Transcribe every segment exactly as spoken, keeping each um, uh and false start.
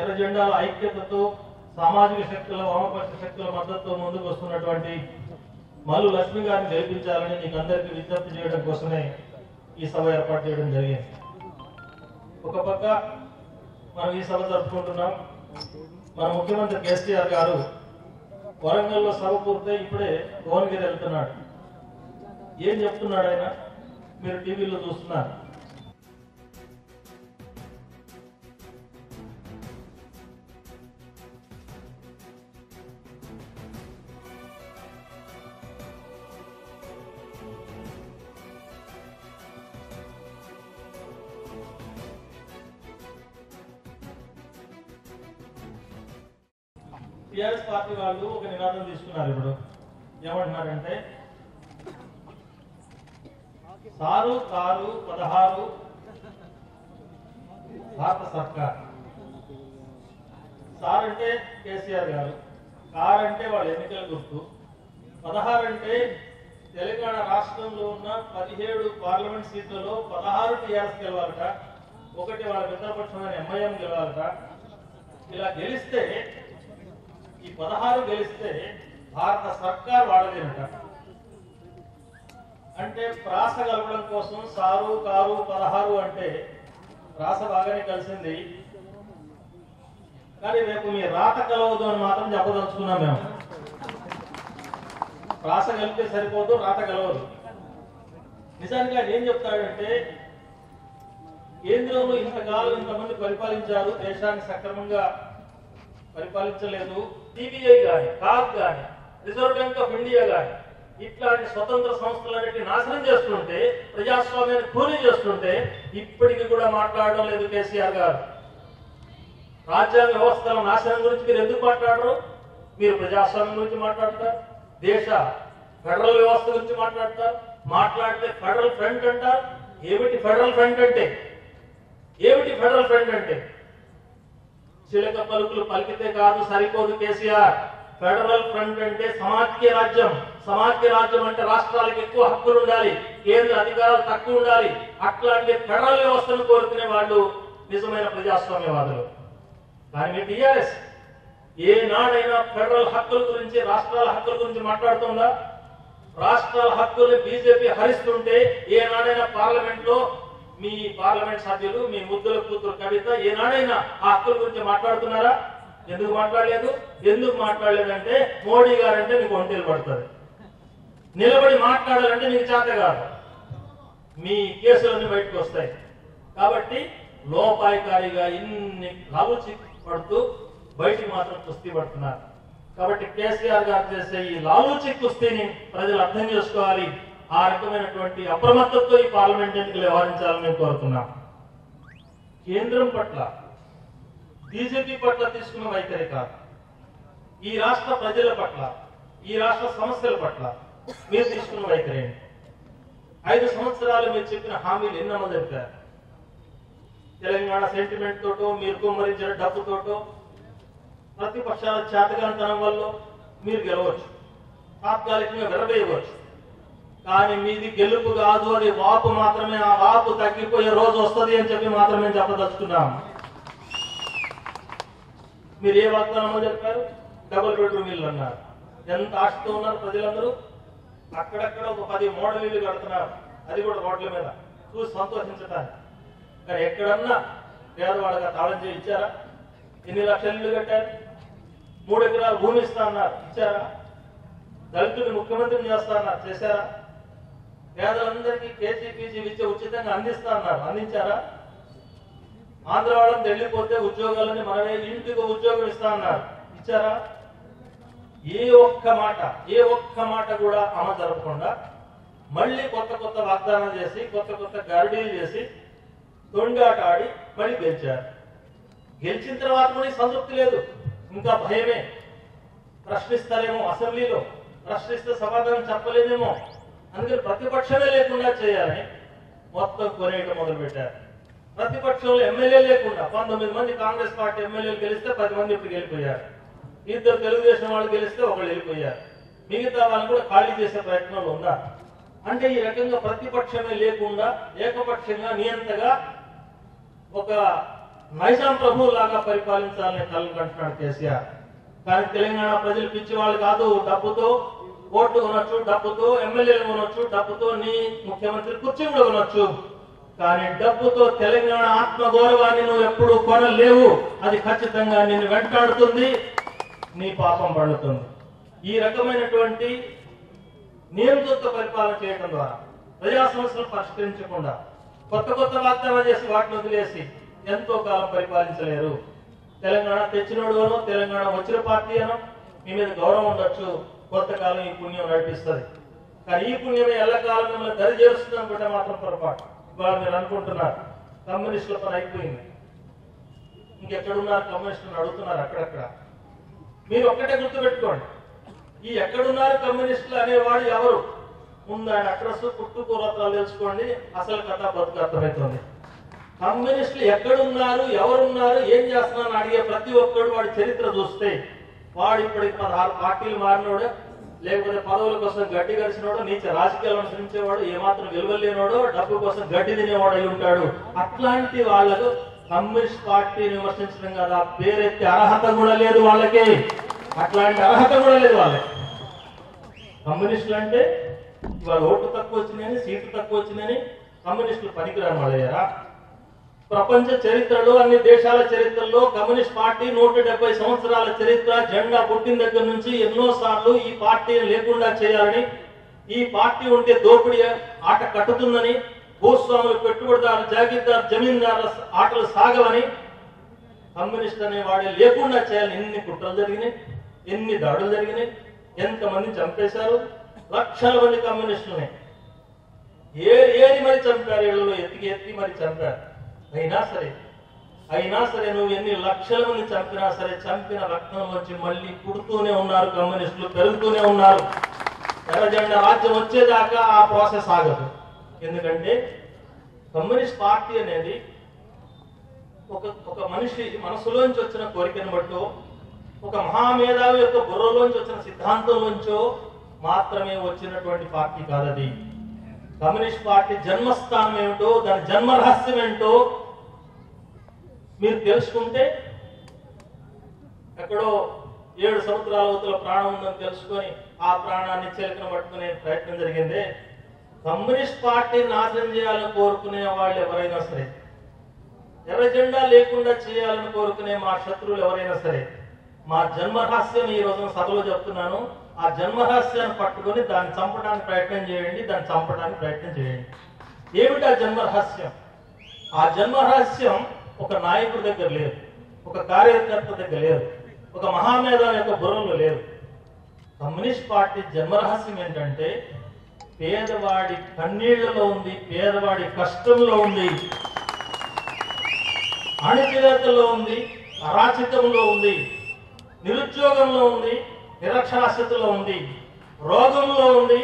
ఎర్రజెండా ఐక్యతతో సామాజిక శక్తుల వామపక్ష శక్తుల మద్దతుతో ముందుకు వస్తున్నటువంటి మల్లు లక్ష్మి గారిని గెలిపించాలని మీకు అందరికీ విజ్ఞప్తి చేయడం కోసమే ఈ సభ ఏర్పాటు చేయడం జరిగింది. ఒక పక్క మనం ఈ సభ జరుపుకుంటున్నాం. మన ముఖ్యమంత్రి కేసీఆర్ గారు వరంగల్లో సభ పూర్తయి ఇప్పుడే భువనగిరి వెళ్తున్నాడు. ఏం చెప్తున్నాడు ఆయన మీరు టీవీలో చూస్తున్నారు. టిఆర్ఎస్ పార్టీ వాళ్ళు ఒక నినాదం తీసుకున్నారు. ఇప్పుడు ఏమంటున్నారంటే సారు కారు పదహారు భారత సర్కార్. సార్ అంటే కేసీఆర్ గారు, కారు అంటే వాళ్ళ ఎన్నికల గుర్తు, పదహారు అంటే తెలంగాణ రాష్ట్రంలో ఉన్న పదిహేడు పార్లమెంట్ సీట్లలో పదహారు టిఆర్ఎస్ గెలవాలట, ఒకటి వాళ్ళ మిత్రపక్షమైన ఎంఐఎం గెలవాలట. ఇలా గెలిస్తే ఈ పదహారు గెలిస్తే భారత సర్కార్ వాళ్ళదేనట. అంటే ప్రాస కలపడం కోసం సారు కారు పదహారు అంటే ప్రాస బాగానే కలిసింది, కానీ రేపు మీ రాత కలవదు అని మాత్రం చెప్పదలుచుకున్నాం. మేము ప్రాస కలిపితే సరిపోదు, రాత కలవదు. నిజానికి ఆయన ఏం చెప్తాడంటే కేంద్రంలో ఇంతకాలం ఇంతమంది పరిపాలించారు, దేశాన్ని సక్రమంగా పరిపాలించలేదు. సిబిఐ కానీ, కాక్ కానీ, రిజర్వ్ బ్యాంక్ ఆఫ్ ఇండియా కానీ ఇట్లాంటి స్వతంత్ర సంస్థలన్నిటి నాశనం చేస్తుంటే, ప్రజాస్వామ్యాన్ని ఖూనీ చేస్తుంటే ఇప్పటికీ కూడా మాట్లాడడం లేదు కేసీఆర్ గారు. రాజ్యాంగ వ్యవస్థల నాశనం గురించి మీరు ఎందుకు మాట్లాడరు? మీరు ప్రజాస్వామ్యం గురించి మాట్లాడతారు, దేశ ఫెడరల్ వ్యవస్థ గురించి మాట్లాడతారు. మాట్లాడితే ఫెడరల్ ఫ్రంట్ అంటారు. ఏమిటి ఫెడరల్ ఫ్రంట్ అంటే? ఏమిటి ఫెడరల్ ఫ్రంట్ అంటే? చిలక పలుకులు పలికితే కాదు సరిపోదు కేసీఆర్. ఫెడరల్ ఫ్రంట్ అంటే సమాఖ్య రాజ్యం. సమాఖ్య రాజ్యం అంటే రాష్ట్రాలకు ఎక్కువ హక్కులు ఉండాలి, కేంద్ర అధికారాలు తక్కువ ఉండాలి. అట్లాంటి ఫెడరల్ వ్యవస్థను కోరుకునే వాళ్ళు నిజమైన ప్రజాస్వామ్యవాదులు. కానీ టీఆర్ఎస్ ఏనాడైనా ఫెడరల్ హక్కుల గురించి, రాష్ట్రాల హక్కుల గురించి మాట్లాడుతుందా? రాష్ట్రాల హక్కుల్ని బీజేపీ హరిస్తుంటే ఏనాడైనా పార్లమెంట్ లో మీ పార్లమెంట్ సభ్యులు, మీ ముద్దుల కూతురు కవిత ఏనాడైనా ఆ హక్కుల గురించి మాట్లాడుతున్నారా? ఎందుకు మాట్లాడలేదు? ఎందుకు మాట్లాడలేదంటే మోడీ గారంటే మీకు ఒంటేలు పడుతుంది, నిలబడి మాట్లాడాలంటే మీకు చేత కాదు, మీ కేసులన్నీ బయటకు వస్తాయి. కాబట్టి లోపాయకారిగా ఇన్ని లావుచి పడుతూ బయటికి మాత్రం కుస్తీ పడుతున్నారు. కాబట్టి కేసీఆర్ గారు చేసే ఈ లావుచి కుస్తీని ప్రజలు అర్థం చేసుకోవాలి. ఆ రకమైనటువంటి అప్రమత్తతో ఈ పార్లమెంట్ ఎన్నికలు వ్యవహరించాలని మేము కోరుతున్నాం. కేంద్రం పట్ల, బీజేపీ పట్ల తీసుకున్న వైఖరి కాదు, ఈ రాష్ట్ర ప్రజల పట్ల, ఈ రాష్ట్ర సమస్యల పట్ల మీరు తీసుకున్న వైఖరి ఏంటి? ఐదు సంవత్సరాలు మీరు చెప్పిన హామీలు ఎన్నో జరిపారు. తెలంగాణ సెంటిమెంట్ తోటో, మీరు కుమ్మరించిన డబ్బుతోటో, ప్రతిపక్షాల చేతగానితనం వల్ల మీరు గెలవచ్చు, తాత్కాలికంగా విరవేయవచ్చు. కానీ మీది గెలుపు కాదు, అది వాపు మాత్రమే. ఆ వాపు తగ్గిపోయే రోజు వస్తుంది అని చెప్పి మాత్రమే చెప్పదలుచుకున్నాం. మీరు ఏ వాగ్దానమో చెప్పారు, డబుల్ బెడ్రూమ్ ఇల్లు అన్నారు. ఎంత ఆశతో ఉన్నారు ప్రజలందరూ. అక్కడక్కడ ఒక పది మోడల్ ఇల్లు కడుతున్నారు, అది కూడా రోడ్ల మీద చూసి సంతోషించడానికి. కానీ ఎక్కడన్నా పేదవాళ్ళగా తాళం చేయి ఇచ్చారా? ఎన్ని లక్షల ఇల్లు కట్టారు? మూడు ఎకరాలు భూమి ఇస్తా అన్నారు, ఇచ్చారా? దళితుడిని ముఖ్యమంత్రిని చేస్తా అన్నారు, చేశారా? పేదలందరికీ కేజీ పీజీ విద్య ఉచితంగా అందిస్తా అన్నారు, అందించారా? ఆంధ్ర వాళ్ళని వెళ్ళిపోతే ఉద్యోగాలని మనమే ఇంటికి ఉద్యోగం ఇస్తా అన్నారు, ఇచ్చారా? ఏ ఒక్క మాట, ఏ ఒక్క మాట కూడా అమ జరగకుండా మళ్ళీ కొత్త కొత్త వాగ్దానం చేసి, కొత్త కొత్త గార్డీలు చేసి తొండాట ఆడి మళ్ళీ గెలిచారు. గెలిచిన తర్వాత కూడా సంతృప్తి లేదు, ఇంకా భయమే. ప్రశ్నిస్తారేమో, అసెంబ్లీలో ప్రశ్నిస్తే సమాధానం చెప్పలేదేమో అందుకని ప్రతిపక్షమే లేకుండా చేయాలని మొత్తం కొనేయడం మొదలు పెట్టారు. ప్రతిపక్షంలో ఎమ్మెల్యే లేకుండా పంతొమ్మిది మంది కాంగ్రెస్ పార్టీ ఎమ్మెల్యేలు గెలిస్తే పది మంది ఇప్పుడు గెలిపోయారు, ఇద్దరు తెలుగుదేశం వాళ్ళు గెలిస్తే ఒకళ్ళు వెళ్ళిపోయారు, మిగతా వాళ్ళు కూడా ఖాళీ చేసే ప్రయత్నంలో ఉన్నారు. అంటే ఈ రకంగా ప్రతిపక్షమే లేకుండా ఏకపక్షంగా నియంతగా ఒక నైజాం ప్రభువులాగా పరిపాలించాలని కలలుగంటున్నాడు కేసీఆర్. కానీ తెలంగాణ ప్రజలు పిచ్చివాళ్ళు కాదు. డబ్బుతో ఓట్లు కొనొచ్చు, డబ్బుతో ఎమ్మెల్యేలు కొనొచ్చు, డబ్బుతో నీ ముఖ్యమంత్రి కుర్చీ కూడా కొనొచ్చు. కానీ డబ్బుతో తెలంగాణ ఆత్మగౌరవాన్ని నువ్వు ఎప్పుడు కొనలేవు. అది ఖచ్చితంగా నిన్ను వెంటాడుతుంది, నీ పాపం పడుతుంది. ఈ రకమైనటువంటి నియంతృత్వ పరిపాలన చేయడం ద్వారా ప్రజా సమస్యలు పరిష్కరించకుండా కొత్త కొత్త వాగ్దానాలు చేసి వాటిని వదిలేసి ఎంతో కాలం పరిపాలించలేరు. తెలంగాణ తెచ్చినోడు అనో, తెలంగాణ వచ్చిన పార్టీ అనో మీ మీద గౌరవం ఉండొచ్చు, కొంతకాలం ఈ పుణ్యం నడిపిస్తుంది. కానీ ఈ పుణ్యమే ఎల్లకాలం మిమ్మల్ని దరి చేరుస్తుంది అనుకుంటే మాత్రం పొరపాటు. ఇవాళ మీరు అనుకుంటున్నారు కమ్యూనిస్టుల పని అయిపోయింది, ఇంకెక్కడున్నారు కమ్యూనిస్టులను అడుగుతున్నారు అక్కడక్కడ. మీరు ఒక్కటే గుర్తుపెట్టుకోండి, ఈ ఎక్కడున్నారు కమ్యూనిస్టులు అనేవాడు ఎవరు ముందు ఆయన అడ్రస్ పుట్టు పూర్వత్రాలు తెలుసుకోండి, అసలు కథ బతుకు అర్థమవుతుంది. కమ్యూనిస్టులు ఎక్కడున్నారు, ఎవరున్నారు, ఏం చేస్తున్నారని అడిగే ప్రతి ఒక్కడు వాడి చరిత్ర చూస్తే వాడు ఇప్పటికి పదహారు పార్టీలు మారినోడు, లేకపోతే పదవుల కోసం గడ్డి కలిసినోడు, నీచ రాజకీయాలు అనుసరించేవాడు, ఏమాత్రం విలువ లేనోడు, డబ్బు కోసం గడ్డి తినేవాడు అయి ఉంటాడు. అట్లాంటి వాళ్ళకు కమ్యూనిస్ట్ పార్టీని విమర్శించడం కదా పేరెత్తే అర్హత కూడా లేదు వాళ్ళకి. అట్లాంటి అర్హత కూడా లేదు వాళ్ళకి. కమ్యూనిస్టులు అంటే ఇవాళ ఓట్లు తక్కువ వచ్చినాయని, సీట్లు తక్కువ వచ్చినాయని కమ్యూనిస్టులు పనికిరాని వాళ్ళయ్యారా? ప్రపంచ చరిత్రలో, అన్ని దేశాల చరిత్రలో కమ్యూనిస్ట్ పార్టీ నూట డెబ్బై సంవత్సరాల చరిత్ర. జెండా పుట్టిన దగ్గర నుంచి ఎన్నో సార్లు ఈ పార్టీని లేకుండా చేయాలని, ఈ పార్టీ ఉంటే దోపిడీ ఆట కట్టుతుందని, భూస్వాములు, పెట్టుబడిదారు, జాగీర్దారు, జమీందారుల ఆటలు సాగవని, కమ్యూనిస్ట్ అనే వాడే లేకుండా చేయాలని ఎన్ని కుట్రలు జరిగినాయి, ఎన్ని దాడులు జరిగినాయి, ఎంతమంది చంపేశారు, లక్షల మంది కమ్యూనిస్టులని ఏ ఏది మరి చంపారు, ఏళ్ళలో ఎత్తికి ఎత్తి మరి చంపారు. అయినా సరే అయినా సరే నువ్వు ఎన్ని లక్షల మంది చంపినా సరే చంపిన రక్తం వచ్చి మళ్ళీ పుడుతూనే ఉన్నారు కమ్యూనిస్టులు, పెరుగుతూనే ఉన్నారు. ఎర్రజెండా రాజ్యం వచ్చేదాకా ఆ ప్రాసెస్ ఆగదు. ఎందుకంటే కమ్యూనిస్ట్ పార్టీ అనేది ఒక ఒక మనిషి మనసులోంచి వచ్చిన కోరికను బట్టో, ఒక మహామేధావి యొక్క బుర్రలోంచి వచ్చిన సిద్ధాంతంలోంచో మాత్రమే వచ్చినటువంటి పార్టీ కాదది. కమ్యూనిస్ట్ పార్టీ జన్మస్థానం ఏమిటో, దాని జన్మ రహస్యం ఏంటో మీరు తెలుసుకుంటే, ఎక్కడో ఏడు సంవత్సరాల అవతల ప్రాణం ఉందని తెలుసుకొని ఆ ప్రాణాన్ని చేలికన పట్టుకునే ప్రయత్నం జరిగింది. కమ్యూనిస్ట్ పార్టీని నాశనం చేయాలని కోరుకునే వాళ్ళు ఎవరైనా సరే, ఎర్రజెండా లేకుండా చేయాలని కోరుకునే మా శత్రువులు ఎవరైనా సరే, మా జన్మ రహస్యం ఈ రోజున సభలో చెప్తున్నాను, ఆ జన్మరహస్యాన్ని పట్టుకొని దాన్ని చంపడానికి ప్రయత్నం చేయండి, దాన్ని చంపడానికి ప్రయత్నం చేయండి. ఏమిటి ఆ జన్మరహస్యం? ఆ జన్మరహస్యం ఒక నాయకుడి దగ్గర లేదు, ఒక కార్యకర్త దగ్గర లేదు, ఒక మహామేధావి యొక్క బుర్రలో లేదు. కమ్యూనిస్ట్ పార్టీ జన్మరహస్యం ఏంటంటే పేదవాడి కన్నీళ్లలో ఉంది, పేదవాడి కష్టంలో ఉంది, అణచివేతల్లో ఉంది, అరాచకంలో ఉంది, నిరుద్యోగంలో ఉంది, నిరక్షరాస్యతలో ఉంది, రోగంలో ఉంది,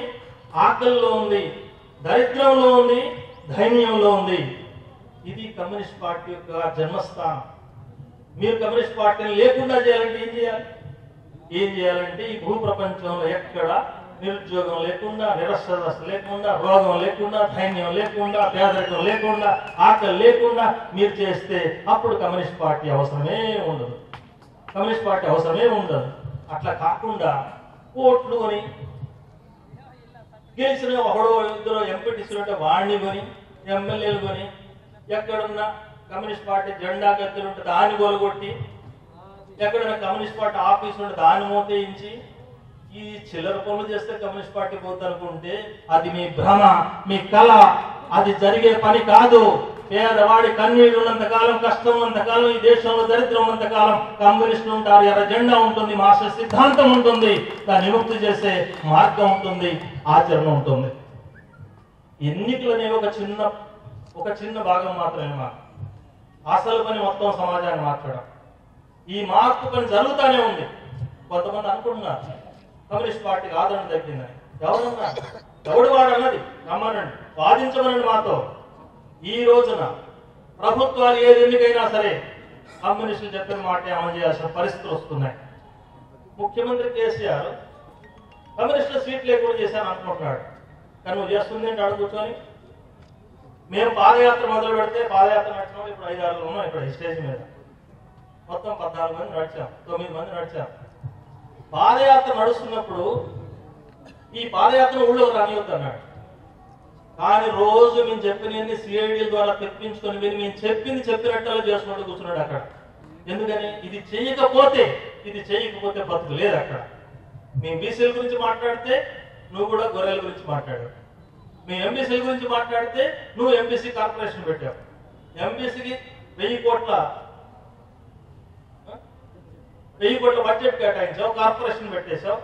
ఆకలిలో ఉంది, దరిద్రంలో ఉంది, దైన్యంలో ఉంది. ఇది కమ్యూనిస్ట్ పార్టీ యొక్క జన్మస్థానం. మీరు కమ్యూనిస్ట్ పార్టీని లేకుండా చేయాలంటే ఏం చేయాలి? ఏం చేయాలంటే ఈ భూ ప్రపంచంలో ఎక్కడ నిరుద్యోగం లేకుండా, నిరక్షరాస్యత లేకుండా, రోగం లేకుండా, దైన్యం లేకుండా, పేదరికం లేకుండా, ఆకలి లేకుండా మీరు చేస్తే అప్పుడు కమ్యూనిస్ట్ పార్టీ అవసరమే ఉండదు, కమ్యూనిస్ట్ పార్టీ అవసరమే ఉండదు. అట్లా కాకుండా ఓట్లు కొని గెలిచిన ఒకడో ఇద్దరు ఎంపీటీసీలు ఉంటే వాడిని కొని, ఎమ్మెల్యేలు కొని, ఎక్కడున్నా కమ్యూనిస్ట్ పార్టీ జెండా కత్తులు ఉంటే దాన్ని గోలగొట్టి, ఎక్కడన్నా కమ్యూనిస్ట్ పార్టీ ఆఫీసులు ఉంటే దాన్ని మోతేయించి ఈ చిల్లర పనులు చేస్తే కమ్యూనిస్ట్ పార్టీ పోతనుకుంటే అది మీ భ్రమ, మీ కళ. అది జరిగే పని కాదు. పేదవాడి కన్నీళ్లు ఉన్నంతకాలం, కష్టం ఉన్నంతకాలం, ఈ దేశంలో దరిద్రం ఉన్నంతకాలం కమ్యూనిస్టులు ఉంటారు. ఎర్ర జెండా ఉంటుంది, మాస్టర్ సిద్ధాంతం ఉంటుంది, దాన్ని విముక్తి చేసే మార్గం ఉంటుంది, ఆచరణ ఉంటుంది. ఎన్నికలు అనేవి ఒక చిన్న ఒక చిన్న భాగం మాత్రమే మార్పు. అసలు పని మొత్తం సమాజాన్ని మార్చడం. ఈ మార్పు పని జరుగుతూనే ఉంది. కొంతమంది అనుకుంటున్నారు కమ్యూనిస్ట్ పార్టీకి ఆదరణ తగ్గిందని. ఎవరన్నా ఎవడు వాడు అన్నది నమ్మనండి, వాదించమనండి మాతో. ఈ రోజున ప్రభుత్వాలు ఏది ఎన్నికైనా సరే కమ్యూనిస్టులు చెప్పిన మాట అమలు చేయాల్సిన పరిస్థితులు వస్తున్నాయి. ముఖ్యమంత్రి కేసీఆర్ కమ్యూనిస్టుల సీట్లు లేకుండా చేశాను అనుకుంటున్నాడు. కానీ నువ్వు చేస్తుంది ఏంటి? అడుగుతూనే మేము పాదయాత్ర మొదలు పెడితే పాదయాత్ర నడచడం ఇప్పుడు ఐదు ఆరు ఉన్నాం. ఇప్పుడు స్టేజ్ మీద మొత్తం పద్నాలుగు మంది నడిచాం, తొమ్మిది మంది నడిచాం. పాదయాత్ర నడుస్తున్నప్పుడు ఈ పాదయాత్ర ఊళ్ళో రానివద్దు అన్నాడు. కానీ రోజు మేము చెప్పినవన్నీ సిఐడి ద్వారా తెప్పించుకొని మీరు మేము చెప్పింది చెప్పినట్టు చేసుకుంటూ కూర్చున్నాడు అక్కడ. ఎందుకని ఇది చేయకపోతే ఇది చేయకపోతే బతుకు లేదు అక్కడ. మేము బీసీల గురించి మాట్లాడితే నువ్వు కూడా గొర్రెల గురించి మాట్లాడావు, మేము ఎంబీసీల గురించి మాట్లాడితే నువ్వు ఎంబీసీ కార్పొరేషన్ పెట్టావు, ఎంబీసీకి వెయ్యి కోట్ల వెయ్యి కోట్ల బడ్జెట్ కేటాయించావు, కార్పొరేషన్ పెట్టేశావు.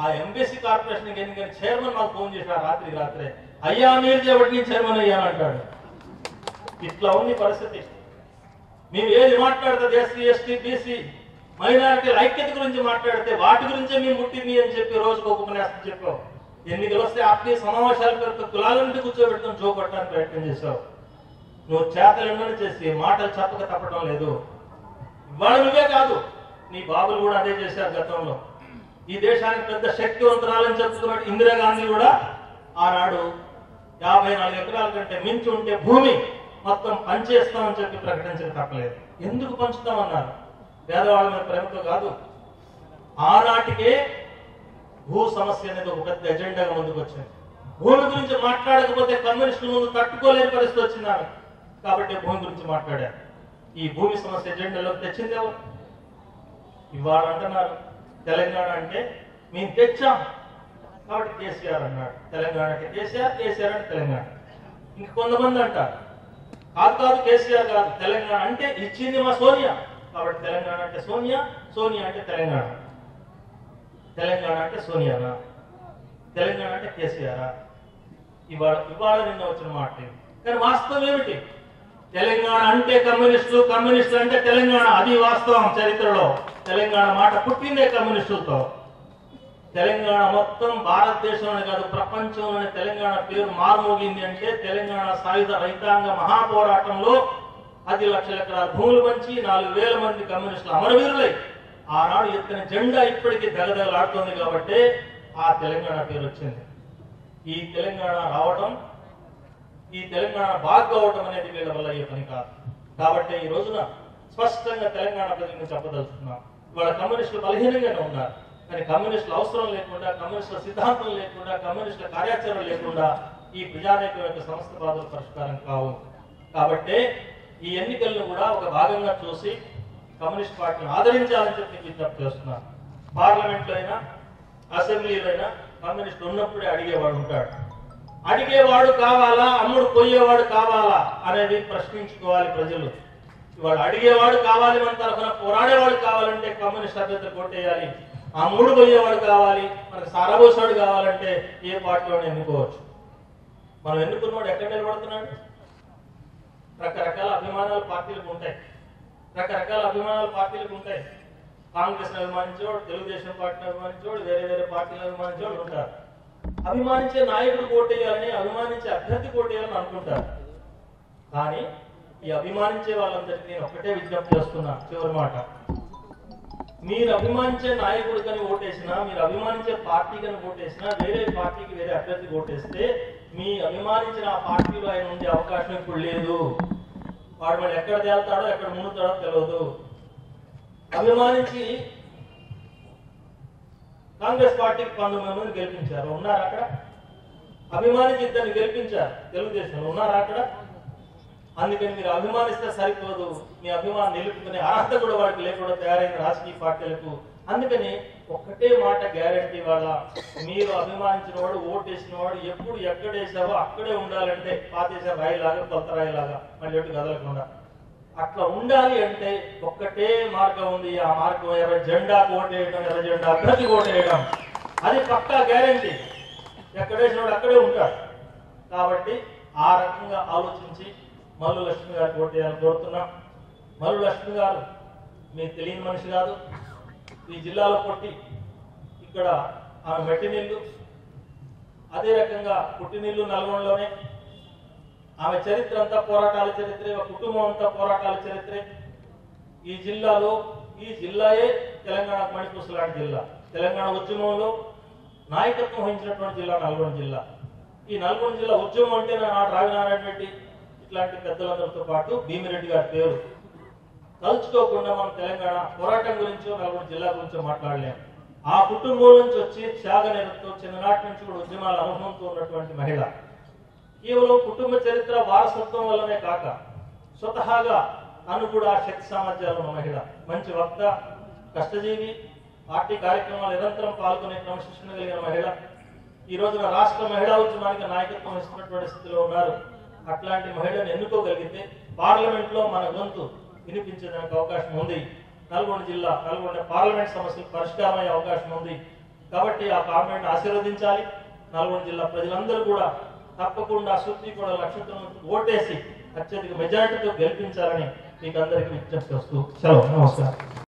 ఆ ఎంబీసీ కార్పొరేషన్కి ఎందుకని చైర్మన్ నాకు ఫోన్ చేశాడు రాత్రి రాత్రే, అయ్యా మీరు చేయబట్టి నేను చైర్మన్ అయ్యాను అంటాడు. ఇట్లా ఉంది పరిస్థితి. మేము ఏది మాట్లాడుతుంది ఎస్సీ ఎస్టీ బీసీ మైనారిటీ ఐక్యత గురించి మాట్లాడితే వాటి గురించే మేము ముట్టింది అని చెప్పి రోజుకు ఒక ఉపన్యాసం చెప్పావు. ఎన్నికలు వస్తే ఆత్మీయ సమావేశాల పేరుతో కులాలంటే కూర్చోబెట్టడం జోగొట్టడానికి ప్రయత్నం చేశావు. నువ్వు చేతలు చేసి మాటలు చెప్పక తప్పడం లేదు. ఇవాళ నువ్వే కాదు నీ బాబులు కూడా అదే చేశారు గతంలో. ఈ దేశానికి పెద్ద శక్తివంతరాలని చెప్తున్నట్టు ఇందిరాగాంధీ కూడా ఆనాడు యాభై నాలుగు ఎకరాల కంటే మించి ఉంటే భూమి మొత్తం పంచేస్తామని చెప్పి ప్రకటించక తప్పలేదు. ఎందుకు పంచుతామన్నారు? పేదవాళ్ళ మీద ప్రేమతో కాదు. ఆనాటికే భూ సమస్య అనేది ఒక పెద్ద ఎజెండాగా ముందుకు వచ్చింది. భూమి గురించి మాట్లాడకపోతే కమ్యూనిస్టుల ముందు తట్టుకోలేని పరిస్థితి వచ్చింది కాబట్టి భూమి గురించి మాట్లాడారు. ఈ భూమి సమస్య ఎజెండాలో తెచ్చింది ఎవరు? ఇవాళ అంటున్నారు తెలంగాణ అంటే మేము తెచ్చాం కాబట్టి కేసీఆర్ అన్నాడు. తెలంగాణ అంటే కేసీఆర్, కేసీఆర్ అంటే తెలంగాణ. ఇంక కొంతమంది అంటారు కాదు కాదు కేసీఆర్ కాదు, తెలంగాణ అంటే ఇచ్చింది మా సోనియా కాబట్టి తెలంగాణ అంటే సోనియా, సోనియా అంటే తెలంగాణ. తెలంగాణ అంటే సోనియానా, తెలంగాణ అంటే కేసీఆరా? ఇవాళ ఇవాళ నిన్న వచ్చిన మాట. కానీ వాస్తవం ఏమిటి? తెలంగాణ అంటే కమ్యూనిస్టులు, కమ్యూనిస్టులు అంటే తెలంగాణ. అది వాస్తవం. చరిత్రలో తెలంగాణ మాట పుట్టిందే కమ్యూనిస్టులతో. తెలంగాణ మొత్తం భారతదేశంలోనే కాదు ప్రపంచంలోనే తెలంగాణ పేరు మారుమోగింది అంటే తెలంగాణ సాయుధ రైతాంగ మహాపోరాటంలో పది లక్షల ఎకరాల భూములు పంచి నాలుగు వేల మంది కమ్యూనిస్టులు అమరవీరులై ఆనాడు ఎత్తిన జెండా ఇప్పటికీ దగదగలాడుతుంది కాబట్టి ఆ తెలంగాణ పేరు వచ్చింది. ఈ తెలంగాణ రావడం, ఈ తెలంగాణ బాగ్ అవడం అనేది వీళ్ళ వల్ల అయ్యే పని కాదు. కాబట్టి ఈ రోజున స్పష్టంగా తెలంగాణ ప్రజలను చెప్పదలుచుకున్నాం. ఇవాళ కమ్యూనిస్టులు బలహీనంగానే ఉన్నారు. కానీ కమ్యూనిస్టుల అవసరం లేకుండా, కమ్యూనిస్టుల సిద్ధాంతం లేకుండా, కమ్యూనిస్టుల కార్యాచరణ లేకుండా ఈ ప్రజానీకం యొక్క సమస్త బాధల పరిష్కారం కావు. కాబట్టి ఈ ఎన్నికలను కూడా ఒక భాగంగా చూసి కమ్యూనిస్ట్ పార్టీని ఆదరించాలని చెప్పి విజ్ఞప్తి చేస్తున్నాను. పార్లమెంట్లో అయినా అసెంబ్లీలో అయినా కమ్యూనిస్ట్ ఉన్నప్పుడే అడిగేవాడు ఉంటాడు. అడిగేవాడు కావాలా, అమ్ముడు పోయేవాడు కావాలా అనేది ప్రశ్నించుకోవాలి ప్రజలు. ఇవాడు అడిగేవాడు కావాలి, మన తరఫున పోరాడేవాడు కావాలంటే కమ్యూనిస్ట్ అభ్యర్థి కొట్టేయాలి. అమ్ముడు పోయేవాడు కావాలి, మనకు సారబోసాడు కావాలంటే ఏ పార్టీలోనే ఎన్నుకోవచ్చు. మనం ఎన్నుకున్నవాడు ఎక్కడ నిలబడుతున్నాడు? రకరకాల అభిమానాలు పార్టీలకు ఉంటాయి, రకరకాల అభిమానాలు పార్టీలకు ఉంటాయి. కాంగ్రెస్ అభిమానించేవాడు, తెలుగుదేశం పార్టీని అభిమానించేవాడు, వేరే వేరే పార్టీలు అభిమానించేవాడు ఉంటారు. అభిమానించే నాయకుడు కోటేయాలని, అభిమానించే అభ్యర్థి కోటేయాలని అనుకుంటారు. కానీ ఈ అభిమానించే వాళ్ళందరికీ నేను ఒకటే విజ్ఞప్తి చేస్తున్నా చివరి మాట. మీరు అభిమానించే నాయకుడు కానీ ఓటేసినా, మీరు అభిమానించే పార్టీ కానీ ఓటేసినా, వేరే పార్టీకి వేరే అభ్యర్థికి ఓటేస్తే మీ అభిమానించిన ఆ పార్టీలో ఆయన ఉండే అవకాశం ఇప్పుడు లేదు. వాడు మళ్ళీ ఎక్కడ తేలుతాడో ఎక్కడ మునుగుతాడో తెలియదు. అభిమానించి కాంగ్రెస్ పార్టీకి పంతొమ్మిది మంది గెలిపించారు, ఉన్నారు అక్కడ. అభిమానించి ఇద్దరిని గెలిపించారు తెలుగుదేశంలో, ఉన్నారు అక్కడ. అందుకని మీరు అభిమానిస్తే సరిపోదు, మీ అభిమానం నిలుపుకునే అర్హత కూడా వాడికి లేకుండా తయారైన రాజకీయ పార్టీలకు. అందుకని ఒక్కటే మాట గ్యారంటీ, వాళ్ళ మీరు అభిమానించిన వాడు, ఓటేసిన వాడు ఎప్పుడు ఎక్కడ వేసావో అక్కడే ఉండాలంటే పాతేసే రాయిలాగా, కొత్త రాయిలాగా మళ్ళీ ఎటు కదలకుండా అట్లా ఉండాలి. అంటే ఒక్కటే మార్గం ఉంది, ఆ మార్గం ఎర్ర జెండాకు ఓటేయడం, ఎర్ర జెండా ప్రతి ఓటేయడం. అది పక్కా గ్యారంటీ. ఎక్కడేసిన వాడు అక్కడే ఉంటాడు. కాబట్టి ఆ రకంగా ఆలోచించి మల్లు లక్ష్మి గారు ఓటేయాలని కోరుతున్నాం. మల్లు లక్ష్మి గారు మీకు తెలియని మనిషి కాదు. ఈ జిల్లాలో పుట్టి ఇక్కడ ఆమె మెట్టినీళ్ళు, అదే రకంగా పుట్టినీళ్ళు నల్గొండలోనే. ఆమె చరిత్ర అంతా పోరాటాల చరిత్రే, కుటుంబం అంతా పోరాటాల చరిత్రే. ఈ జిల్లాలో ఈ జిల్లాయే తెలంగాణ మణిపూస లాంటి జిల్లా. తెలంగాణ ఉద్యమంలో నాయకత్వం వహించినటువంటి జిల్లా నల్గొండ జిల్లా. नलगొండ जिला उद्यम अंटे राजनारायण रेड्डी इलांटि पेद्दलंदरितो पाटु भीमिरेड्डी गारि पेरु तलुचुकोकुंडा मन तेलंगाण पोराटम गुरिंचो नलगొండ जिला गुरिंचो माट्लाडलेम आ कुटुंबं नुंचि वच्चे త్యాగనిరతో చిన్ననాటి నుంచి కూడా ఉద్యమాల అనుభవంతో ఉన్నటువంటి మహిళ కేవలం కుటుంబ చరిత్ర వారసత్వం వల్లనే కాక స్వతహాగా అనుగుణ శక్తి సామర్థ్యాలు ఉన్న మహిళ మంచి వక్త కష్టజీవి పార్టీ కార్యక్రమాల్లో నిరంతరం పాల్గొనే క్రమశిక్షణ కలిగిన మహిళ ఈ రోజున రాష్ట్ర మహిళా ఉద్యమానికి నాయకత్వం వహిస్తున్నటువంటి స్థితిలో ఉన్నారు అట్లాంటి మహిళను ఎన్నుకోగలిగితే పార్లమెంట్ లో మన గొంతు వినిపించడానికి అవకాశం ఉంది నల్గొండ జిల్లా నల్గొండ పార్లమెంట్ సమస్యకు పరిష్కారం అయ్యే అవకాశం ఉంది కాబట్టి ఆ పార్లమెంట్ ఆశీర్వదించాలి నల్గొండ జిల్లా ప్రజలందరూ కూడా తప్పకుండా సుత్తి కూడా లక్షణం ఓటేసి అత్యధిక మెజారిటీతో గెలిపించాలని మీకు అందరికీ విజ్ఞప్తి చేస్తూ సెలవు నమస్కారం।